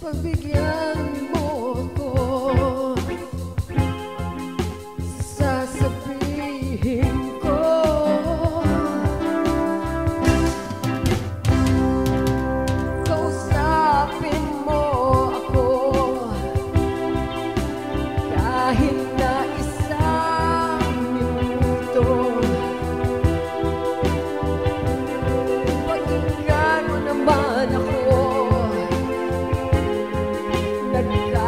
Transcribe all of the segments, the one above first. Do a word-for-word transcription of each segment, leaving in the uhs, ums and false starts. pagbigyan mo ko, sasabihin ko, kausapin mo ako, kahit na isang minuto, maging gano'n naman ako. Wala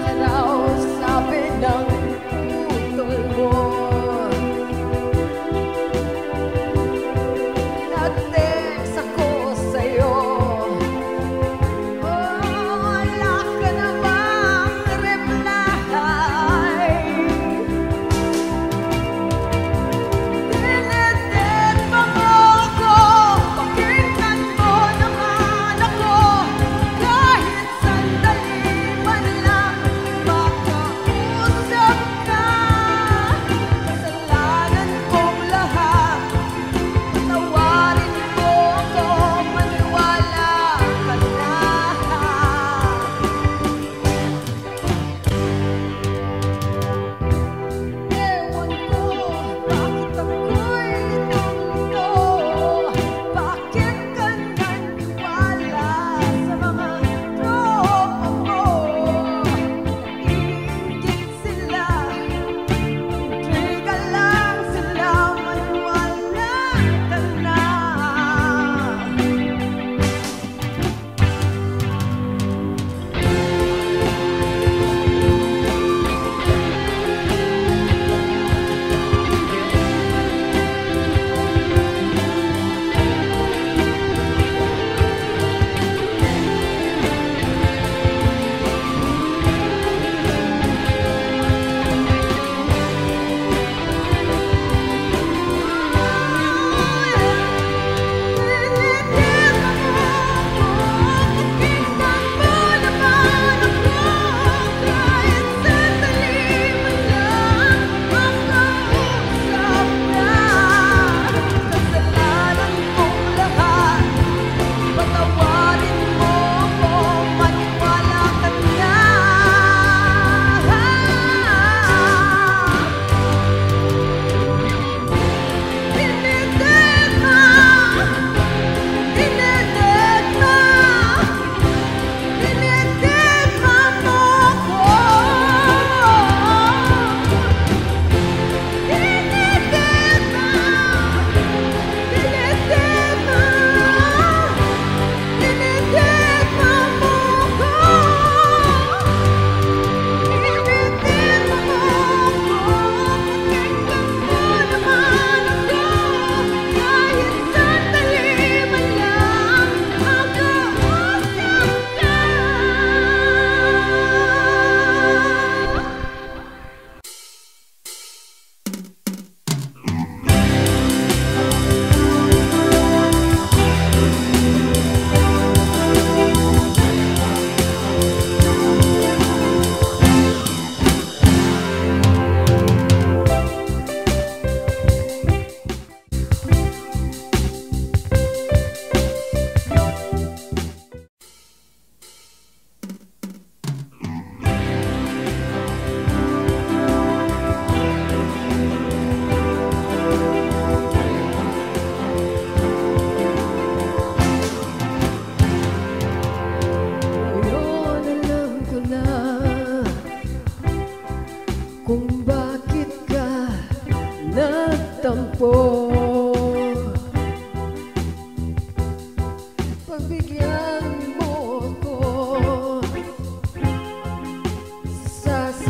ka raw sabi ng utol mo, na-text ako sa'yo. Oh, wala ka namang reply. Tinitin pa mo ko, pakinggan mo naman ako. Kung bakit ka nagtampo, pagbigyan mo ko, sasabihin ko.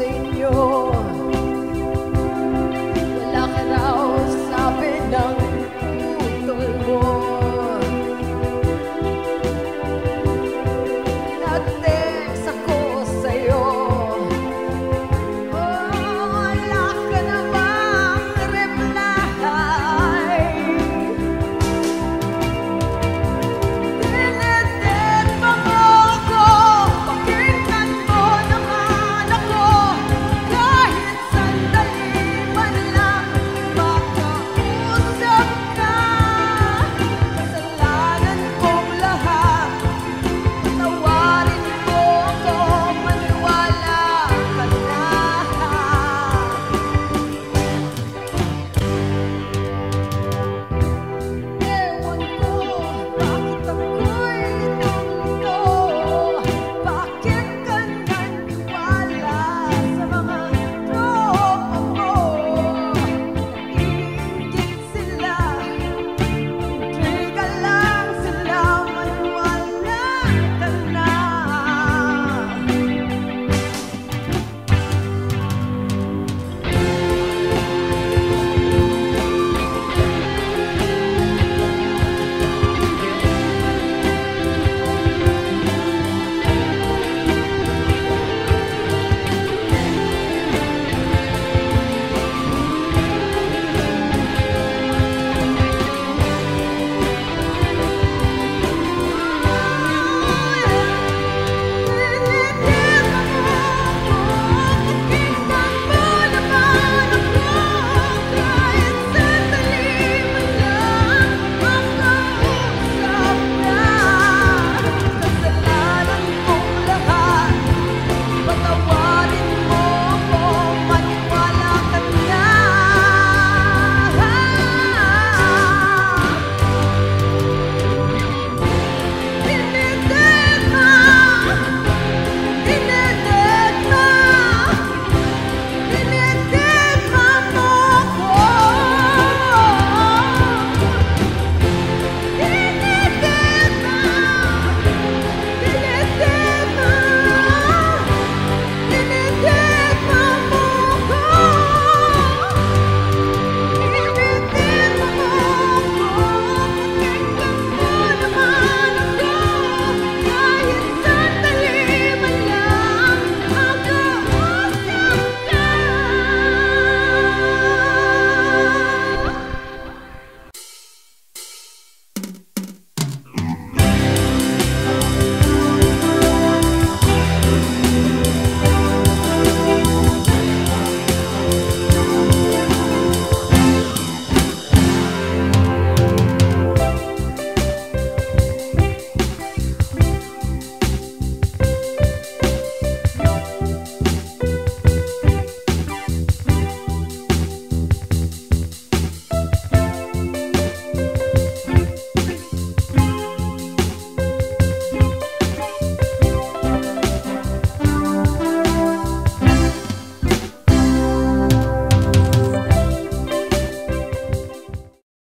Señor.